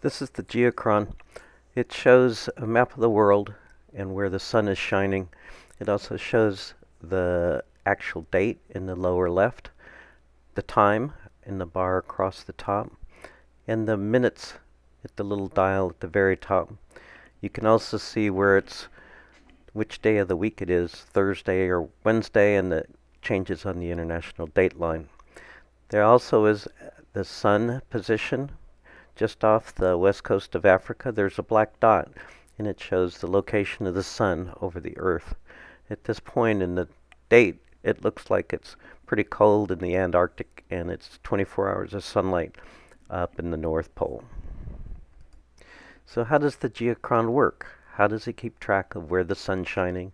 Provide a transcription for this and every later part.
This is the Geochron. It shows a map of the world and where the sun is shining. It also shows the actual date in the lower left, the time in the bar across the top, and the minutes at the little dial at the very top. You can also see where it's which day of the week it is, Thursday or Wednesday, and the changes on the international date line. There also is the sun position. Just off the west coast of Africa, there's a black dot, and it shows the location of the sun over the earth. At this point in the date, it looks like it's pretty cold in the Antarctic, and it's 24 hours of sunlight up in the North Pole. So how does the Geochron work? How does it keep track of where the sun's shining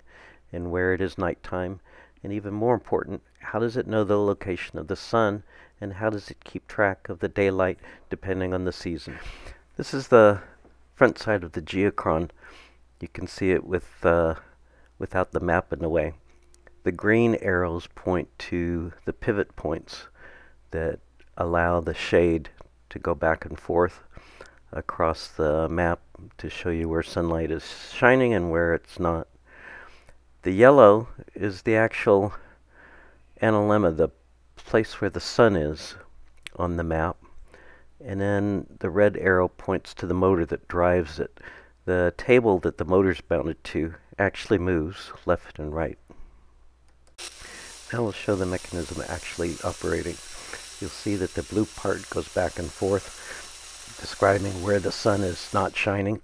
and where it is nighttime? And even more important, how does it know the location of the sun, and how does it keep track of the daylight depending on the season? This is the front side of the Geochron. You can see it with without the map in the way. The green arrows point to the pivot points that allow the shade to go back and forth across the map to show you where sunlight is shining and where it's not. The yellow is the actual analemma, the place where the sun is on the map, and then the red arrow points to the motor that drives it. The table that the motor's mounted to actually moves left and right. Now we'll show the mechanism actually operating. You'll see that the blue part goes back and forth, describing where the sun is not shining.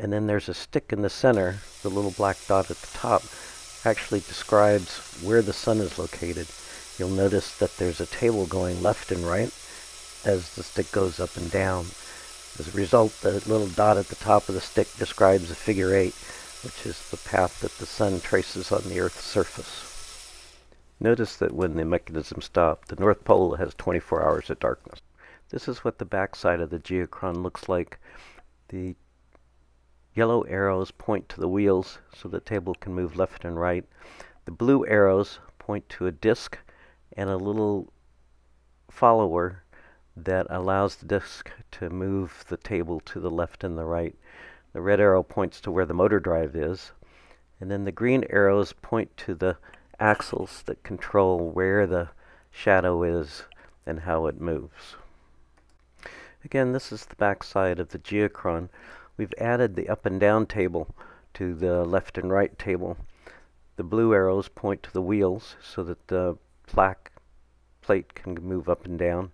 And then there's a stick in the center. The little black dot at the top actually describes where the sun is located. You'll notice that there's a table going left and right as the stick goes up and down. As a result, the little dot at the top of the stick describes a figure 8, which is the path that the sun traces on the Earth's surface. Notice that when the mechanism stopped, the North Pole has 24 hours of darkness. This is what the backside of the Geochron looks like. The yellow arrows point to the wheels so the table can move left and right. The blue arrows point to a disc and a little follower that allows the disc to move the table to the left and the right. The red arrow points to where the motor drive is, and then the green arrows point to the axles that control where the shadow is and how it moves. Again, this is the back side of the Geochron. We've added the up and down table to the left and right table. The blue arrows point to the wheels so that the black plate can move up and down.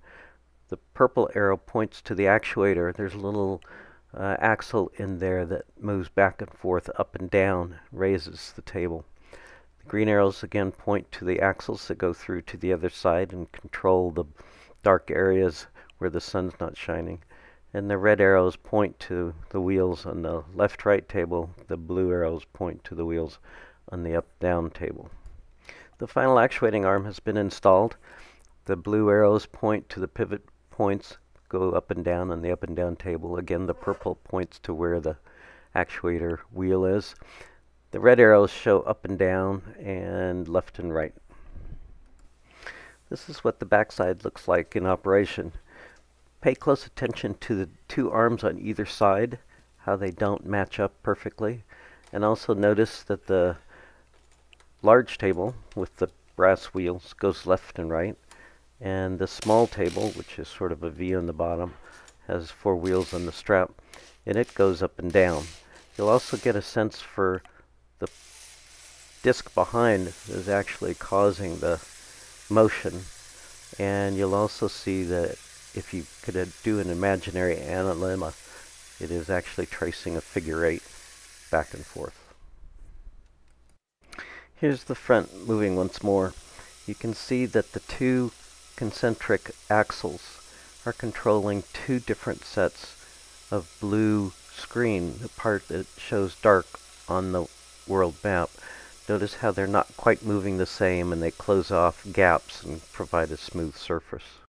The purple arrow points to the actuator. There's a little axle in there that moves back and forth, up and down, raises the table. The green arrows again point to the axles that go through to the other side and control the dark areas where the sun's not shining. And the red arrows point to the wheels on the left-right table. The blue arrows point to the wheels on the up-down table. The final actuating arm has been installed. The blue arrows point to the pivot points, go up and down on the up and down table. Again, the purple points to where the actuator wheel is. The red arrows show up and down and left and right. This is what the backside looks like in operation. Pay close attention to the two arms on either side, how they don't match up perfectly, and also notice that the large table with the brass wheels goes left and right, and the small table, which is sort of a V on the bottom, has four wheels on the strap, and it goes up and down. You'll also get a sense for the disc behind is actually causing the motion, and you'll also see that if you could do an imaginary analemma, it is actually tracing a figure 8 back and forth. Here's the front moving once more. You can see that the two concentric axles are controlling two different sets of blue screen, the part that shows dark on the world map. Notice how they're not quite moving the same, and they close off gaps and provide a smooth surface.